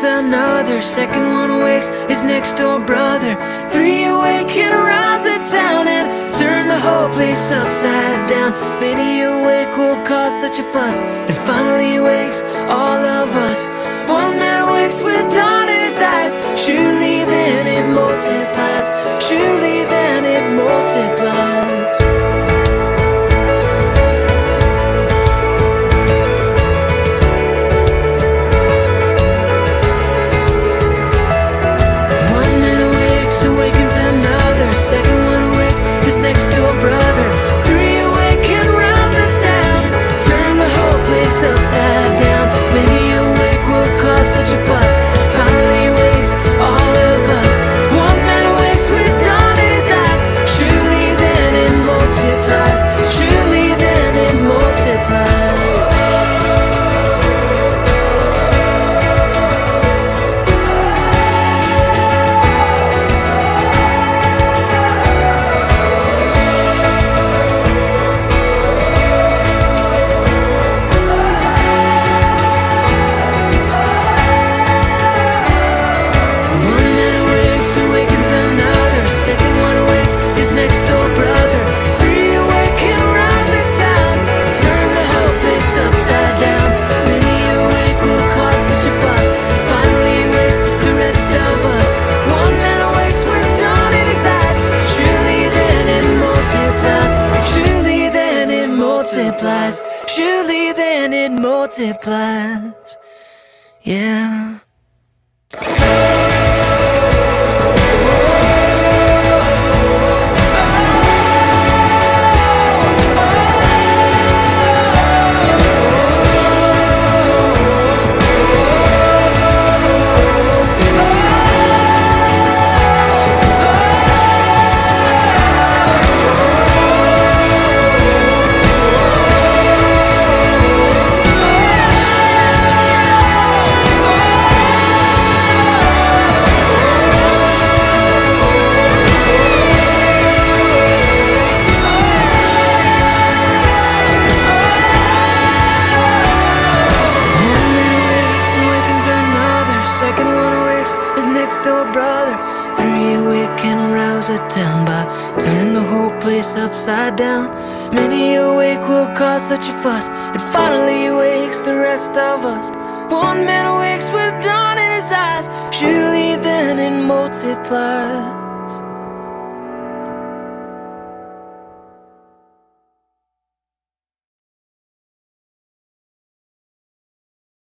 leaves another. Second one wakes his next door brother. Three awake can rise a town and turn the whole place upside down. Many awake will cause such a fuss, and finally wakes all of us. One man wakes with dawn in his eyes. Surely then it multiplies. Surely then it multiplies. Surely then it multiplies. Yeah. Town by turning the whole place upside down. Many awake will cause such a fuss, it finally wakes the rest of us. One man awakes with dawn in his eyes. Surely then it multiplies.